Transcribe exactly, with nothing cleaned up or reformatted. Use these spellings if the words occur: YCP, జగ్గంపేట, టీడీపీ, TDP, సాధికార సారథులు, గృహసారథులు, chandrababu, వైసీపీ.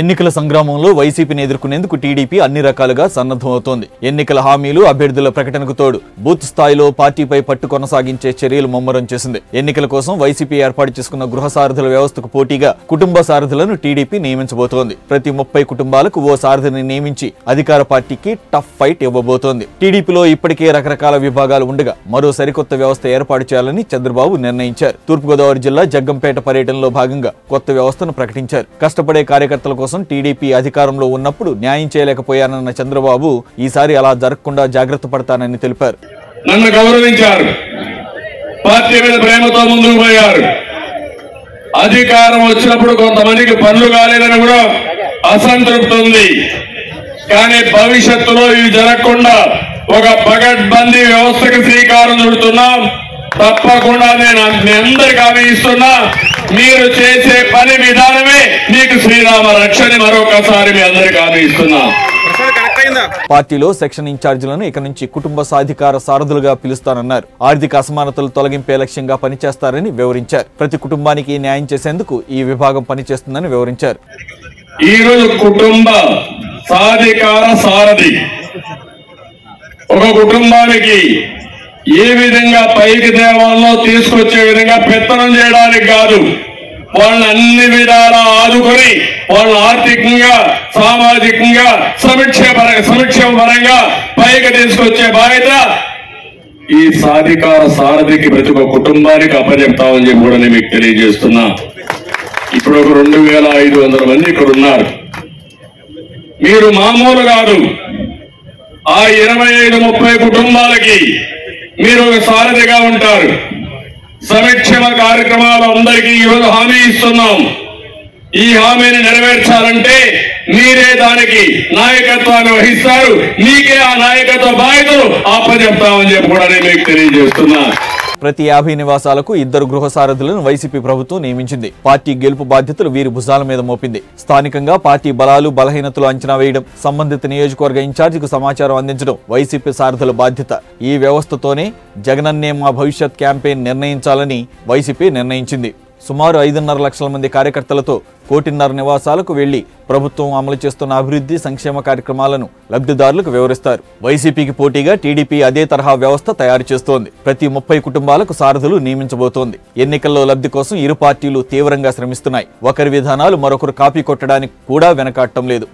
ఎన్నికల సంగ్రామంలో వైసీపీని ఎదుర్కొనేందుకు టీడీపీ అన్ని రకాలుగా సన్నద్ధమవుతోంది. ఎన్నికల హామీలు అభ్యర్థుల ప్రకటనకు తోడు బూత్ స్థాయిలో పార్టీపై పట్టు కొనసాగించే చర్యలు ముమ్మరం చేసింది. ఎన్నికల కోసం వైసీపీ ఏర్పాటు చేసుకున్న గృహ సారథుల వ్యవస్థకు పోటీగా కుటుంబ సారథులను టీడీపీ నియమించబోతోంది. ప్రతి ముప్పై కుటుంబాలకు ఓ సారథిని నియమించి అధికార పార్టీకి టఫ్ ఫైట్ ఇవ్వబోతోంది. టీడీపీలో ఇప్పటికే రకరకాల విభాగాలు ఉండగా మరో సరికొత్త వ్యవస్థ ఏర్పాటు చేయాలని చంద్రబాబు నిర్ణయించారు. తూర్పుగోదావరి జిల్లా జగ్గంపేట పర్యటనలో భాగంగా కొత్త వ్యవస్థను ప్రకటించారు. కష్టపడే కార్యకర్తల కోసం టీడీపీ అధికారంలో ఉన్నప్పుడు న్యాయం చేయలేకపోయానన్న చంద్రబాబు ఈసారి అలా జరగకుండా జాగ్రత్త పడతానని తెలిపారు. నన్ను గౌరవించారు, పార్టీ మీద ప్రేమతో ముందుకు పోయారు. అధికారం వచ్చినప్పుడు కొంతమందికి పనులు కాలేదని కూడా అసంతృప్తి ఉంది. కానీ భవిష్యత్తులో ఇవి జరగకుండా ఒక పగడ్బందీ వ్యవస్థకు శ్రీకారం చుడుతున్నాం. తప్పకుండా నేను మీ అందరికి హామీ ఇస్తున్నా, మీరు చేసే పని విధానమే మీకు శ్రీరామ రక్షని మరొకసారి మీ అందరికి హామీ ఇస్తున్నా. పార్టీలో సెక్షన్ ఇన్ఛార్జీలను ఇక నుంచి కుటుంబ సాధికార సారథులుగా పిలుస్తానన్నారు. ఆర్థిక అసమానతలు తొలగింపే లక్ష్యంగా పనిచేస్తారని వివరించారు. ప్రతి కుటుంబానికి న్యాయం చేసేందుకు ఈ విభాగం పనిచేస్తుందని వివరించారు. ఈ రోజు కుటుంబ సాధికార సారథి ఒక కుటుంబానికి ఏ విధంగా పైకి దేవాల్లో తీసుకొచ్చే విధంగా పెత్తనం చేయడానికి కాదు, వాళ్ళని అన్ని విధాలా ఆదుకొని వాళ్ళని ఆర్థికంగా, సామాజికంగా, సమీక్ష సమీక్ష పరంగా పైకి తీసుకొచ్చే బాధ్యత ఈ సాధికార సారథికి ప్రతి ఒక్క కుటుంబానికి అప్పచెప్తామని చెప్పి కూడా నేను మీకు తెలియజేస్తున్నా. ఇప్పుడు ఒక రెండు వేల ఐదు వందల మంది ఇక్కడ ఉన్నారు. మీరు మామూలు కాదు. ఆ ఇరవై ఐదు ముప్పై కుటుంబాలకి మీరు ఒక సారథిగా ఉంటారు. సమక్షేమ కార్యక్రమాలు అందరికీ ఈరోజు హామీ ఇస్తున్నాం. ఈ హామీని నెరవేర్చాలంటే మీరే దానికి నాయకత్వాన్ని వహిస్తారు. మీకే ఆ నాయకత్వ బాధ్యతలు అప్పచెప్తామని చెప్పి కూడా నేను మీకు తెలియజేస్తున్నా. ప్రతి యాభై నివాసాలకు ఇద్దరు గృహ సారథులను వైసీపీ ప్రభుత్వం నియమించింది. పార్టీ గెలుపు బాధ్యతలు వీరి భుజాల మీద మోపింది. స్థానికంగా పార్టీ బలాలు బలహీనతలు అంచనా వేయడం, సంబంధిత నియోజకవర్గ ఇన్ఛార్జికు సమాచారం అందించడం వైసీపీ సారథుల బాధ్యత. ఈ వ్యవస్థతోనే జగనన్నే మా భవిష్యత్ క్యాంపెయిన్ నిర్ణయించాలని వైసీపీ నిర్ణయించింది. సుమారు ఐదున్నర లక్షల మంది కార్యకర్తలతో కోటిన్నర నివాసాలకు వెళ్లి ప్రభుత్వం అమలు చేస్తున్న అభివృద్ధి సంక్షేమ కార్యక్రమాలను లబ్ధిదారులకు వివరిస్తారు. వైసీపీకి పోటీగా టీడీపీ అదే తరహా వ్యవస్థ తయారు చేస్తోంది. ప్రతి ముప్పై కుటుంబాలకు సారథులు నియమించబోతోంది. ఎన్నికల్లో లబ్ధి కోసం ఇరు పార్టీలు తీవ్రంగా శ్రమిస్తున్నాయి. ఒకరి విధానాలు మరొకరు కాపీ కొట్టడానికి కూడా వెనకాడటం లేదు.